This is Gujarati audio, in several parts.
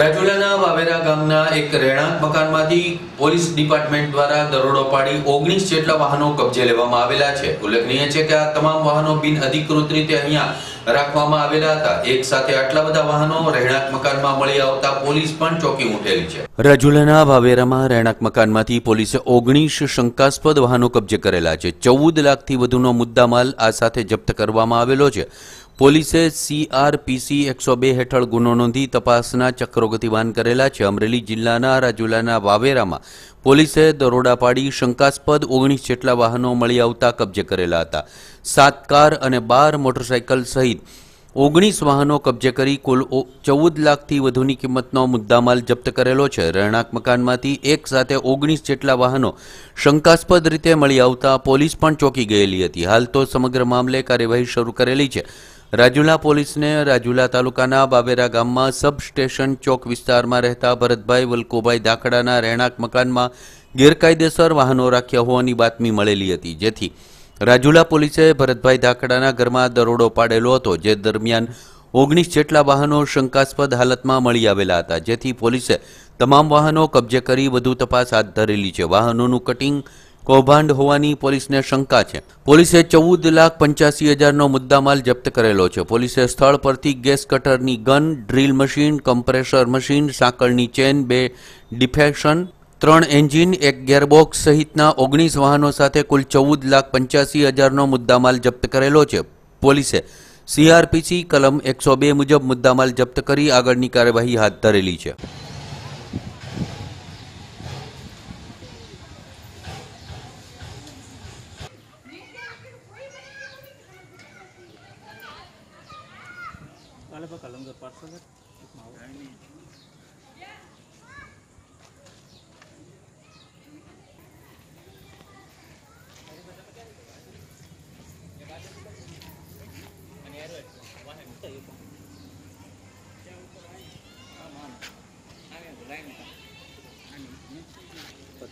राजुलाના વાવેરા ગામના એક રહેણાંક મકાનમાંથી પોલીસ ડિપાર્ટમેન્ટ દ્વારા દરોડો પાડી 19 જેટલા વાહનો કબજે લેવામાં આવેલા છે। ઉલ્લેખનીય છે કે આ તમામ વાહનો બિન અધિકૃત રીતે અહીંયા રાખવામાં આવેલા હતા। એક સાથે આટલા બધા વાહનો રહેણાંક મકાનમાં મળી આવતા પોલીસ પણ ચોંકી ઉઠેલી છે। राजुलाना वावेरामां રહેણાંક મકાનમાંથી પોલીસે 19 શંકાસ્પદ વાહનો કબજે કરેલા છે। 14 લાખથી વધુનો મુદ્દામાલ આ સાથે જપ્ત કરવામાં આવેલો છે। પોલીસે CRPC 102 હેઠળ ગુનો નોંધી તપાસના ચક્રો ગતિમાન કરેલા છે। અમરેલી જિલ્લાના રાजुलाना વાવેરામાં પોલીસે દરોડા પાડી શંકાસ્પદ 19 જેટલા વાહનો મળી આવતા કબજે કરેલા હતા। 7 કાર અને 12 મોટરસાઇકલ સહિત 19 वाहनों कब्जे करी कुल 14 लाख थी वधुनी किंमतनो मुद्दामाल जप्त करेलो छे। રહેણાંક મકાનમાંથી एक साथ 19 જેટલા વાહનો શંકાસ્પદ રીતે મળી આવતા પોલીસ પણ ચોંકી ગયેલી હતી। હાલ તો સમગ્ર મામલે કાર્યવાહી શરૂ કરેલી છે। રાજુલા પોલીસને રાજુલા તાલુકાના વાવેરા ગામમાં સબ સ્ટેશન ચોક વિસ્તારમાં રહેતા ભરતભાઈ બલકોબાઈ ઢાકડાના રહેણાંક મકાનમાં ગેરકાયદેસર વાહનો રાખ્યા હોવાની બાતમી મળેલી હતી, જેથી राजुला पोलीसे भरतभाई ढाकड़ाना घर में दरोड़ो पाड़ेलो हतो। जे दरमियान 19 जेटला वाहनों शंकास्पद हालत में मळी आवेला हता, जेथी पोलीसे तमाम वाहनों कब्जे करी वधु तपास हाथ धरेली छे। वाहनोनुं कटिंग कौभांड होवानी पोलीसने शंका छे। पोलीसे 14,85,000 मुद्दामाल जप्त करेलो छे। पोलीसे स्थळ परथी गैस कटरनी gun, drill machine, compressor machine, साकळनी चेन, 2 डिफेक्शन, 3 एंजीन, 1 गेरबॉक्स सहितना 19 वाहनों साथे कुल 14,85,000 मुद्दामाल जप्त करेलो छे। पोलीसे CRPC कलम 102 मुजब मुद्दामाल जप्त करी आगळनी कार्यवाही हाथ धरेली छे।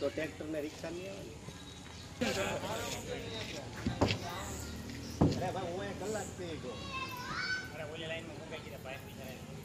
तो ट्रैक्टर में रिक्शा नहीं है। अरे भाई वो है गलत पे। अरे वो लाइन में होगा कि पाइप भी चला